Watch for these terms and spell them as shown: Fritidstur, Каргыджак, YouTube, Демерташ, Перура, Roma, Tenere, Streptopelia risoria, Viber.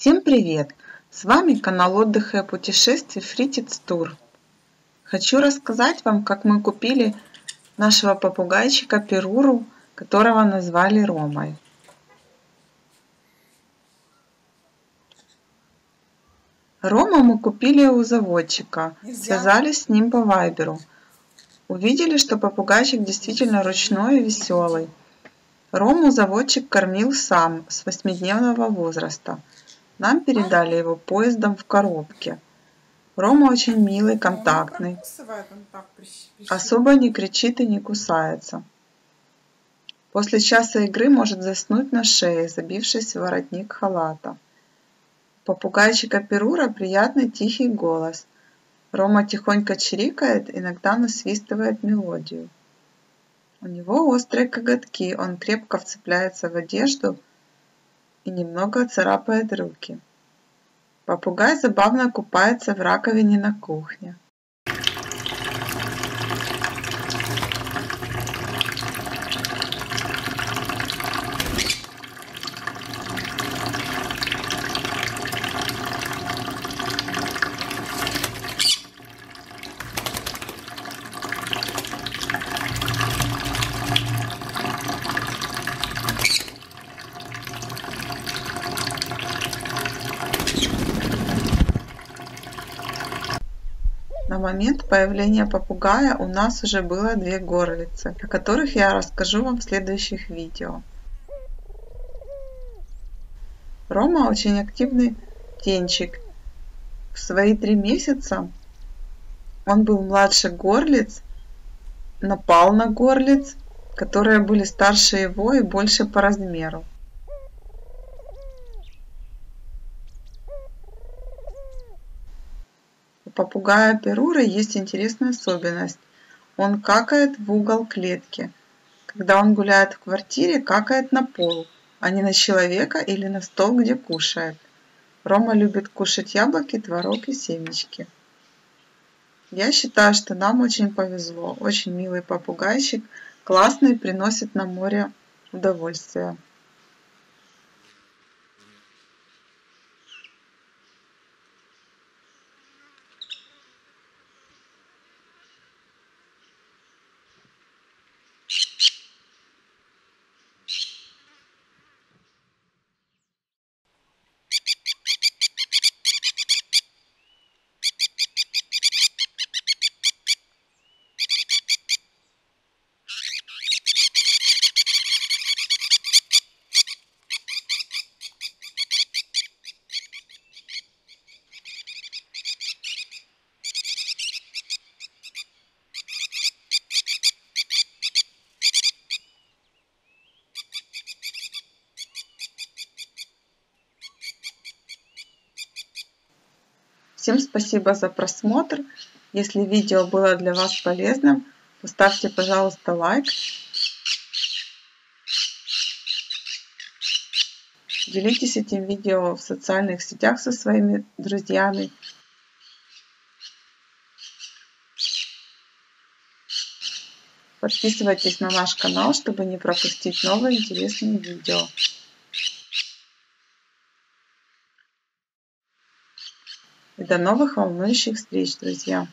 Всем привет! С вами канал отдыха и путешествий Fritidstur. Хочу рассказать вам, как мы купили нашего попугайчика Перуру, которого назвали Ромой. Рома мы купили у заводчика, связались с ним по Вайберу. Увидели, что попугайчик действительно ручной и веселый. Рому заводчик кормил сам с 8-дневного возраста. Нам передали его поездом в коробке. Рома очень милый, контактный. Особо не кричит и не кусается. После часа игры может заснуть на шее, забившись в воротник халата. У попугайчика Перура приятный тихий голос. Рома тихонько чирикает, иногда насвистывает мелодию. У него острые коготки, он крепко вцепляется в одежду и немного царапает руки. Попугай забавно купается в раковине на кухне. На момент появления попугая у нас уже было 2 горлицы, о которых я расскажу вам в следующих видео. Рома очень активный птенчик. В свои 3 месяца он был младше горлиц, напал на горлиц, которые были старше его и больше по размеру. У попугая Перуры есть интересная особенность. Он какает в угол клетки. Когда он гуляет в квартире, какает на пол, а не на человека или на стол, где кушает. Рома любит кушать яблоки, творог и семечки. Я считаю, что нам очень повезло. Очень милый попугайчик, классный, приносит на море удовольствие. Всем спасибо за просмотр. Если видео было для вас полезным, поставьте, пожалуйста, лайк. Делитесь этим видео в социальных сетях со своими друзьями. Подписывайтесь на наш канал, чтобы не пропустить новые интересные видео. И до новых волнующих встреч, друзья!